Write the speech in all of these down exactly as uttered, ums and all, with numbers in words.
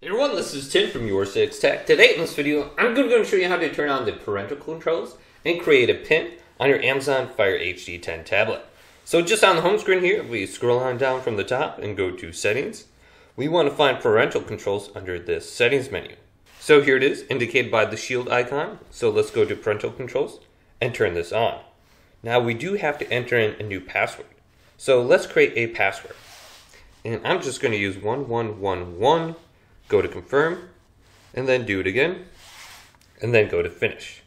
Hey everyone, this is Tim from YourSixTech. Today in this video, I'm going to show you how to turn on the parental controls and create a pin on your Amazon Fire H D ten tablet. So just on the home screen here, we scroll on down from the top and go to settings. We want to find parental controls under this settings menu. So here it is, indicated by the shield icon. So let's go to parental controls and turn this on. Now we do have to enter in a new password. So let's create a password. And I'm just going to use one one one one. Go to confirm, and then do it again, and then go to finish.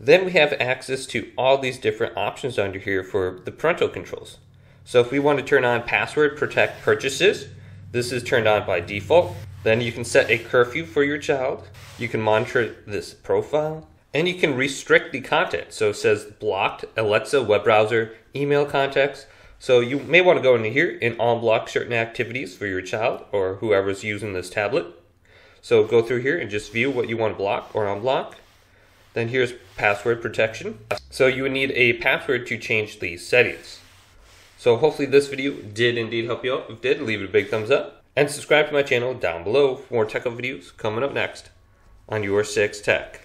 Then we have access to all these different options under here for the parental controls. So if we want to turn on password protect purchases, this is turned on by default. Then you can set a curfew for your child. You can monitor this profile, and you can restrict the content. So it says blocked Alexa, web browser, email contacts. So you may want to go into here and unblock certain activities for your child or whoever's using this tablet. So go through here and just view what you want to block or unblock. Then here's password protection. So you would need a password to change these settings. So hopefully this video did indeed help you out. If it did, leave it a big thumbs up. And subscribe to my channel down below for more tech videos coming up next on YourSixTech.